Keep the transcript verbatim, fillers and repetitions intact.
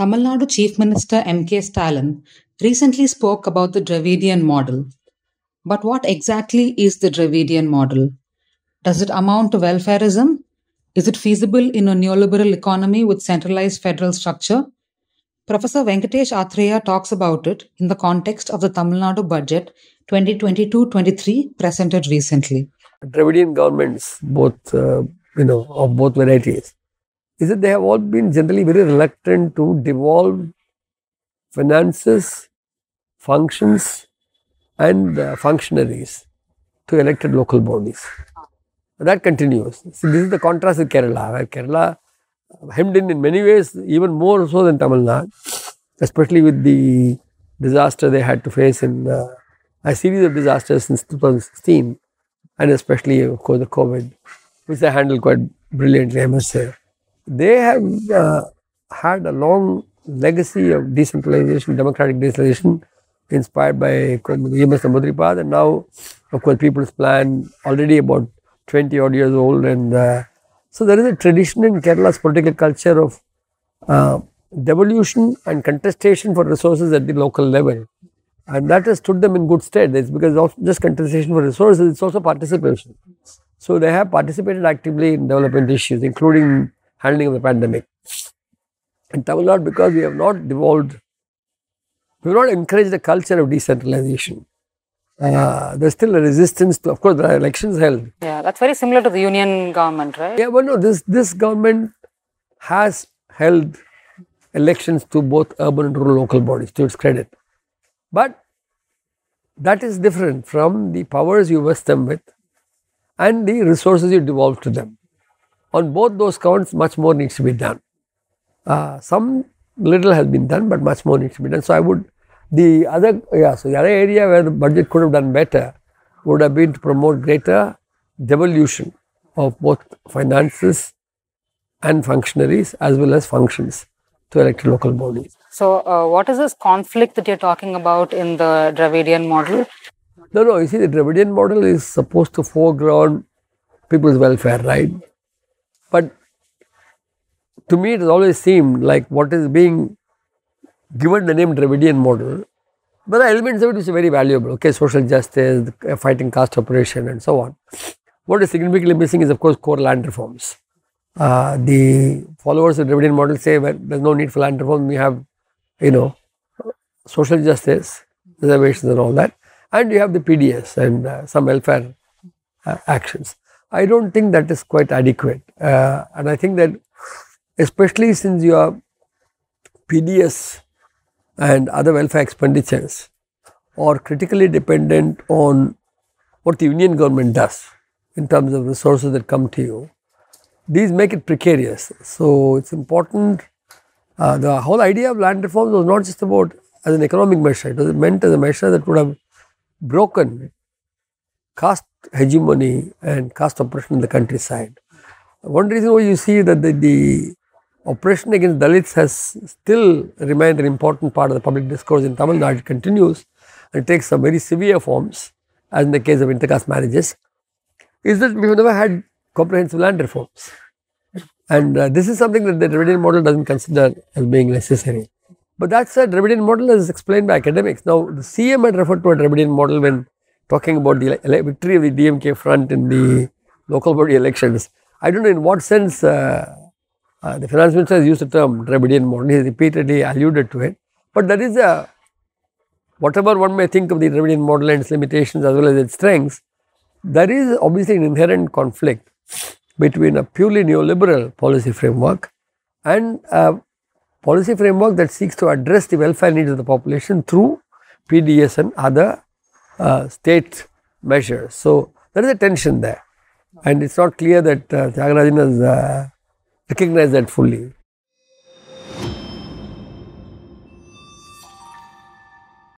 Tamil Nadu Chief Minister M K Stalin recently spoke about the Dravidian model. But what exactly is the Dravidian model? Does it amount to welfareism? Is it feasible in a neoliberal economy with centralized federal structure? Professor Venkatesh Athreya talks about it in the context of the Tamil Nadu budget twenty twenty-two twenty-three presented recently. Dravidian governments, both uh, you know, of both varieties, is that they have all been generally very reluctant to devolve finances, functions, and uh, functionaries to elected local bodies. That continues. See, this is the contrast with Kerala, where Kerala hemmed in in many ways, even more so than Tamil Nadu, especially with the disaster they had to face in uh, a series of disasters since two thousand sixteen, and especially, of course, the COVID, which they handled quite brilliantly, I must say. They have uh, had a long legacy of decentralization, democratic decentralization, inspired by E M S Namboodiripad, and now, of course, People's Plan, already about twenty odd years old, and uh, so there is a tradition in Kerala's political culture of uh, devolution and contestation for resources at the local level, and that has stood them in good stead. It's because of just contestation for resources, it's also participation. So they have participated actively in development issues, including handling of the pandemic. In Tamil Nadu, because we have not devolved, we have not encouraged the culture of decentralization. Uh, there's still a resistance to, of course, there are elections held. Yeah, that's very similar to the union government, right? Yeah, but no, this, this government has held elections to both urban and rural local bodies, to its credit. But that is different from the powers you vest them with and the resources you devolve to them. On both those counts, much more needs to be done. Uh, some little has been done, but much more needs to be done. So I would... The other, yeah, so the other area where the budget could have done better would have been to promote greater devolution of both finances and functionaries as well as functions to elected local bodies. So, uh, what is this conflict that you're talking about in the Dravidian model? No, no, you see, the Dravidian model is supposed to foreground people's welfare, right? But to me, it has always seemed like what is being given the name Dravidian model, but the elements of it which are very valuable, okay, social justice, fighting caste oppression, and so on. What is significantly missing is, of course, core land reforms. Uh, the followers of the Dravidian model say, well, there's no need for land reform, we have, you know, social justice, reservations and all that, and you have the P D S and uh, some welfare uh, actions. I don't think that is quite adequate, uh, and I think that, especially since you are P D S and other welfare expenditures are critically dependent on what the union government does in terms of resources that come to you. These make it precarious. So it's important. Uh, the whole idea of land reforms was not just about as an economic measure. It was meant as a measure that would have broken caste hegemony and caste oppression in the countryside. One reason why you see that the, the oppression against Dalits has still remained an important part of the public discourse in Tamil Nadu. It continues and takes some very severe forms, as in the case of intercaste marriages, is that we've never had comprehensive land reforms. And uh, this is something that the Dravidian model doesn't consider as being necessary. But that said, Dravidian model is explained by academics. Now, the C M had referred to a Dravidian model when talking about the victory of the D M K front in the local body elections. I don't know in what sense... Uh, Uh, the finance minister has used the term Dravidian model, he has repeatedly alluded to it. But there is a, whatever one may think of the Dravidian model and its limitations as well as its strengths, there is obviously an inherent conflict between a purely neoliberal policy framework and a policy framework that seeks to address the welfare needs of the population through P D S and other uh, state measures. So, there is a tension there. And it's not clear that uh, Thiagarajan has... Uh, recognize that fully.